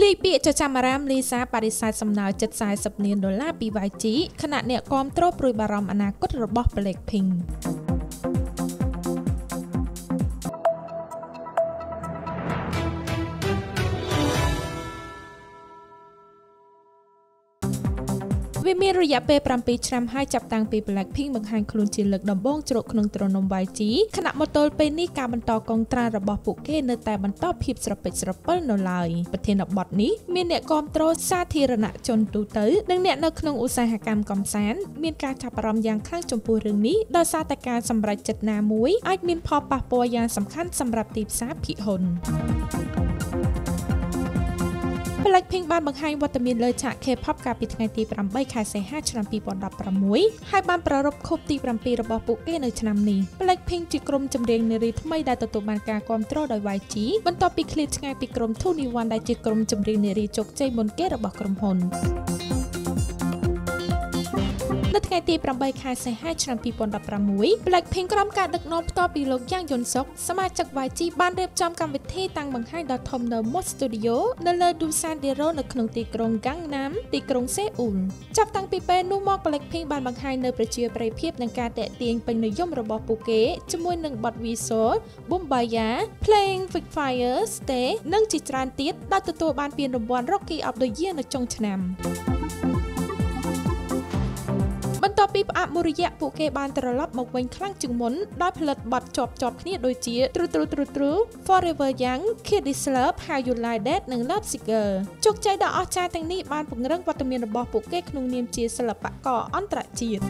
คลีปีจะจำรามลีซาปาริไซสำนาวจัดสายสับเนียนดอลลาร์ปีไวจีขณะเนี่ยกอมโตรปรุยบารมอนาคตระบอบเปล็กพิงวิมีระยะเปย์ปรำปีชรัมให้จับตังปีแบล็กพิงบังหันคลุนจีเล็กดำบ้งโจกนงตรนมไวจีขณะมโตลเป็นนี่การบรรทอกองตราระบอบปุกเกเนแต่บรรทอพิบสระเป็ดสระเปิ้ลนลายประเทศบอดนี้มีเนกอมโตรซาธีรณะจนตูเต๋อดังเนนขนงอุตสาหกรรมกำแสนมีการจับปรำยางคลั่งจมปูเรื่องนี้โดยซาตการสำหรับจัดนามุ้ยอาจมีพอปะปวยางสำคัญสำหรับตีบซาพิหนแบล็คพิงค์บ้านบางไฮวัตมินเลชะเคพับกาปิดไงตีปรำใบคายเซห้าชนามปีบอลดับประมุยให้บ้านประรบคบตีปรำปีระบอบปุกเก้ในชนามนี้แบล็คพิงค์จีกรมจำเรียงในรีทไม่ได้ตัวบันการกอมโตรโดยวายจีบรรทอปีคลิชไงปีกรมทุ่นิวันได้จีกรมจำเรียงในรีจกใจบนเก้ระบอบกรมพลนัดไงตีปรำใบคายเซห้าชนามปีบอลดับประมุยแบล็คพิงค์กรมการดึกนอมต่อปีโลกย่างยนซกสมาชิกวายจีบ้านเรียบจอมกำวิเทตังบางไฮดอททอมเดอร์มอสตูดิโอเนเลดูซานเดโรในขนมตีกรงกังน้ำตีกรงเซอุลจับตังปีเป้นุ่มมอกเปล็กเพ่งบานบางไฮเนอร์ประเจียไปเพียบในการแตะเตียงเป็นในย่อมระบอบปูเก้จมวยหนึ่งบอดวีโซบุ้มบายาเพลงฟิกไฟเออร์สเตย์นั่งจิตรานติดได้ตัวบานเปลี่ยนรบวนร็อกกี้อัพโดยเยี่ยนจงชนำต่อปีปะมุริยะปุเกบานตระลับมาเวงคลั่งจึงม้นได้ผลิตบัตรจอบขณีโดยเจียตรู forever young kid is love how you like that หนึ่งเลิฟซิกเกอร์จุกใจดอกออจาตังนี้บานผงเรื่องวัตเมียนระบอบปุเกขนงเนียมเจียสลับปะก่ออันตรจีด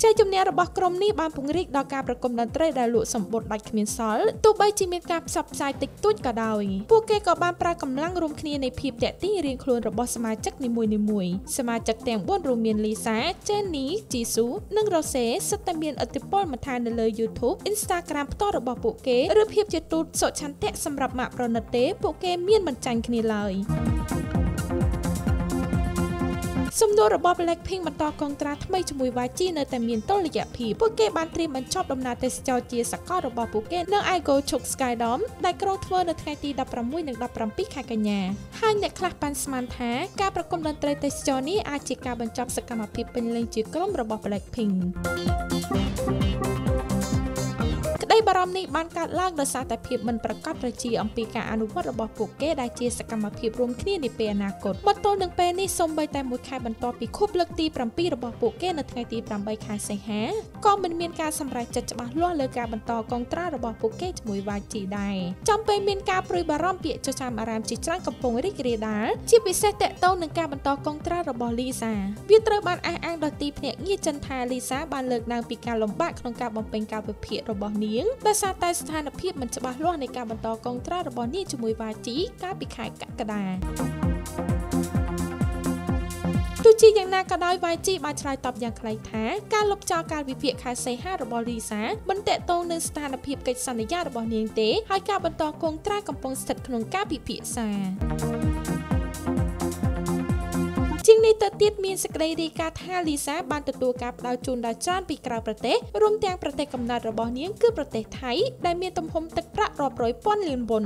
ใจจุ่มเนียระบอบกรมนี้บานผงริกดอกการประกมดันเตยดาลุสมบทดัดขมินซอลตุใบจีเมียนการสับสายติดตุ้นกระดอยปุเกก่อบานปรากำลังรวมขณีในพีบแดดที่เรียงครัวระบอบสมาชิกในมวยสมาชิกแต่งบ้วนรูเมียนลีซาเจนนี่จีซูนึ่งเราเซสตเมียนอัติปอลมาทานในเลย YouTube Instagram ต่อระบอบปุเกหรือพีบเจตุดสดชันเตะสำหรับมาปรนเตปุเกเมียนมันจันขณีเลยสมดูระบอบเล็กพิงมันต่อกองตราทำไมจมุยวาจีเนแต่เมียนต้นระยะผีพวกเกบันตรีมันชอบดำนาเตสจอเจียสักก้อระบอบปุกเกเนื้อไอโกชกสกายดอมได้กรองทเวอร์เนทไงตีดับประมุยหนึ่งดับประปีขายกันแย่ห้างเนี่ยคลาปันสมานแท้การประกมดนตรีเตสจอนี้อาจิกาบรรจบสกรรมพิเป็นเลงจีกล้มระบอบเล็กพิงได้บารมีบ้านการล่างโดยสารแต่เพียบมันประกอบระจีอัมพีการอนุวัตระบอบปุกเก้ได้เจียสกรรมเพียบรวมขึ้นในปีอนาคตบทตัวหนึ่งเป็นนิสมใบแต่มุดขายบรรทอปีควบเลิกตีปรำปีระบอบปุกเก้ในไงตีปรำใบขายใส่แห่กองมันมีการสำหรับจัดจับล้วนเลิกการบรรทอกองตราระบอบปุกเก้จมุยวาจีได้จำเป็นมีการปรุยบารมีเปียจะจำอารามจีจ้างกำปงริกเรดาชีพิเศษแต่ตัวหนึ่งการบรรทอกองตราระบอบลีซาวิตรบ้านอ้างดอตีเพียงีจันทาลีซาบ้านเลิกนางปีการลมบ้านของการบำเพ็ญการเพียระบอบนี้แต่ซาตานสถานภีมันจะบาล้วนในการบรรทอกองตราระบอบนี่จมุยวาจีกล้าปิขายกระดาดูจีอย่างนากระดอยวายจีมาชายตอบอย่างใครแท้การลบจอการวิเพียคาเซห้าระบอบลีซาบันเตะตรงในสถานภีกิจสัญญาระบอบเนียงเตะให้การบรรทอกองตรากำปองสถิตขนมกล้าปิเพียซาจริงในตะติดมีนสกเรดีการท่าลีซาบานตัวกับดาวจูนดาวจ้านปีกราประเทศรวมแตงประเทศกำนัดระบอบเนียงคือประเทศไทยได้เมียนตมพมตะกระรอบร้อยป้อนลืนบน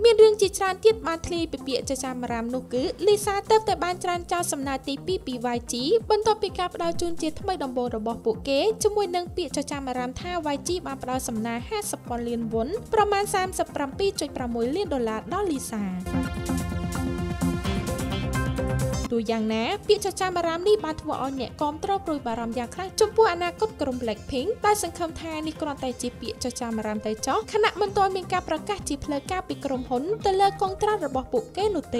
เมียนเรื่องจิตรานเทียดมาทลีปีเปียจะจามรามนุกึลีซาเติบแต่บ้านจรานเจ้าสำนาตีปีปีวายจีบนตัวปีกับดาวจูนเจียทำไมดำโบระบอบปุเก้จมวยนางเปียจะจามรามท่าวายจีบานปลาสำนา50ป้อนลืนบนประมาณ30 ปีจดประมวยเลี้ยนดอลลาร์ดอลลีซาดูอย่างนะปีชจามารามนี่บาทัวออนเนี่ยกอมโตรปรุยบารมยาครั้งจมพูอนาคตกรมแบล็กพิงได้สังคมแทนนิกรไตจีปีชจามารามไตจ๊อขณะมันตัวมีการประกาศจีเพลก้าปีกรมหนแต่เลิกกองตราระบอบปุกเกนุเต